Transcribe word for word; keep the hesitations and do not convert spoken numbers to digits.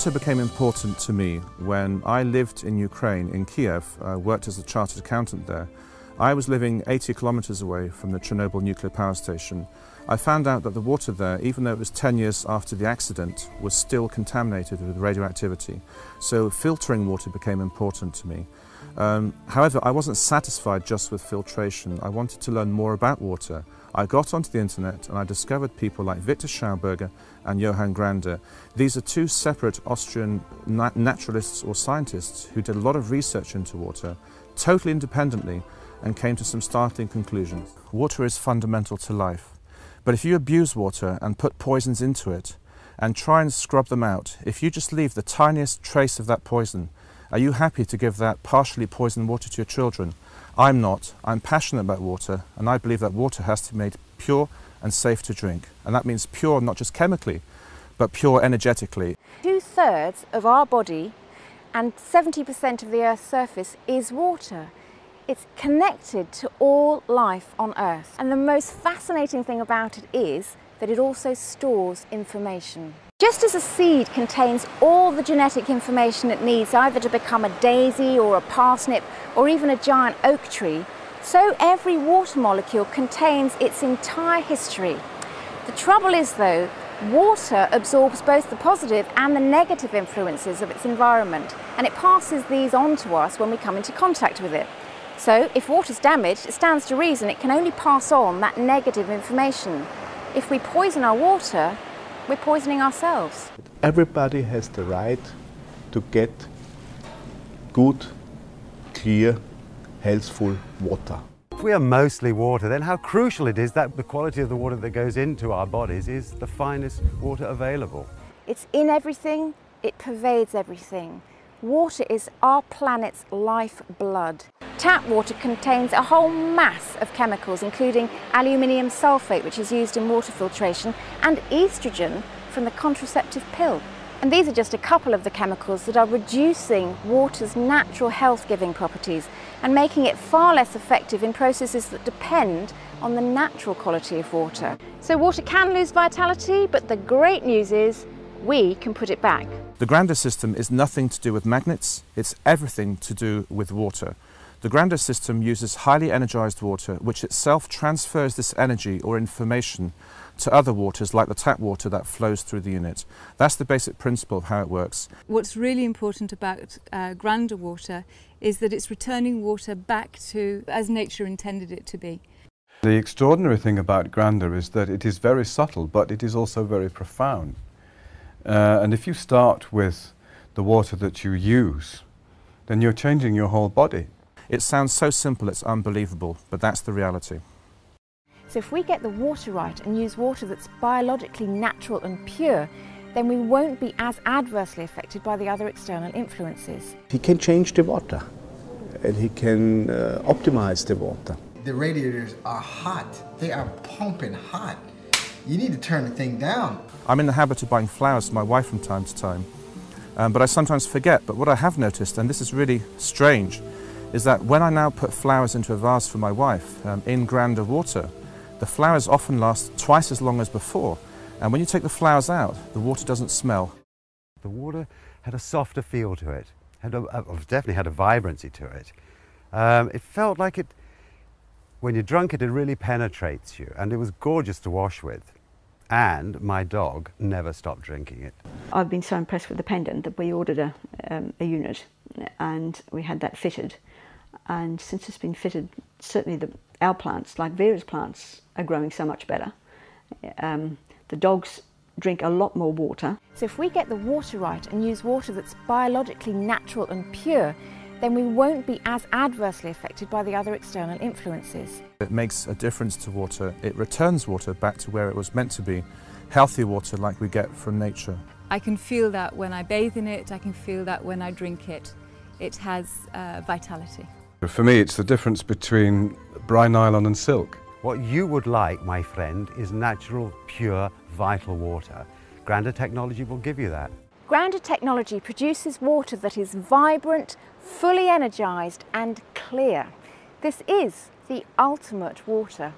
Water became important to me when I lived in Ukraine, in Kiev. I worked as a chartered accountant there. I was living eighty kilometers away from the Chernobyl nuclear power station. I found out that the water there, even though it was ten years after the accident, was still contaminated with radioactivity. So filtering water became important to me. Um, however, I wasn't satisfied just with filtration. I wanted to learn more about water. I got onto the internet and I discovered people like Victor Schauberger and Johann Grander. These are two separate Austrian nat naturalists or scientists who did a lot of research into water, totally independently, and came to some startling conclusions. Water is fundamental to life, but if you abuse water and put poisons into it and try and scrub them out, if you just leave the tiniest trace of that poison, are you happy to give that partially poisoned water to your children? I'm not. I'm passionate about water, and I believe that water has to be made pure and safe to drink. And that means pure not just chemically, but pure energetically. Two-thirds of our body and seventy percent of the Earth's surface is water. It's connected to all life on Earth. And the most fascinating thing about it is that it also stores information. Just as a seed contains all the genetic information it needs either to become a daisy or a parsnip or even a giant oak tree, so every water molecule contains its entire history. The trouble is though, water absorbs both the positive and the negative influences of its environment, and it passes these on to us when we come into contact with it. So if water's damaged, it stands to reason it can only pass on that negative information. If we poison our water, we're poisoning ourselves. Everybody has the right to get good, clear, healthful water. If we are mostly water, then how crucial it is that the quality of the water that goes into our bodies is the finest water available. It's in everything, it pervades everything. Water is our planet's lifeblood. Tap water contains a whole mass of chemicals, including aluminium sulfate, which is used in water filtration, and estrogen from the contraceptive pill. And these are just a couple of the chemicals that are reducing water's natural health-giving properties and making it far less effective in processes that depend on the natural quality of water. So water can lose vitality, but the great news is we can put it back. The Grander system is nothing to do with magnets, it's everything to do with water. The Grander system uses highly energised water, which itself transfers this energy or information to other waters, like the tap water that flows through the unit. That's the basic principle of how it works. What's really important about uh, Grander water is that it's returning water back to as nature intended it to be. The extraordinary thing about Grander is that it is very subtle, but it is also very profound. Uh, and if you start with the water that you use, then you're changing your whole body. It sounds so simple it's unbelievable, but that's the reality. So if we get the water right and use water that's biologically natural and pure, then we won't be as adversely affected by the other external influences. He can change the water and he can uh, optimize the water. The radiators are hot, they are pumping hot. You need to turn the thing down. I'm in the habit of buying flowers for my wife from time to time, um, but I sometimes forget. But what I have noticed, and this is really strange, is that when I now put flowers into a vase for my wife um, in Grander water, the flowers often last twice as long as before, and when you take the flowers out, the water doesn't smell. The water had a softer feel to it, had a, uh, definitely had a vibrancy to it. Um, it felt like it, when you drunk it, it really penetrates you, and it was gorgeous to wash with. And my dog never stopped drinking it. I've been so impressed with the pendant that we ordered a, um, a unit, and we had that fitted. And since it's been fitted, certainly the, our plants, like Vera's plants, are growing so much better. Um, the dogs drink a lot more water. So if we get the water right and use water that's biologically natural and pure, then we won't be as adversely affected by the other external influences. It makes a difference to water. It returns water back to where it was meant to be. Healthy water like we get from nature. I can feel that when I bathe in it. I can feel that when I drink it. It has uh, vitality. For me, it's the difference between brine nylon and silk. What you would like, my friend, is natural, pure, vital water. Grander technology will give you that. Grander technology produces water that is vibrant, fully energised and clear. This is the ultimate water.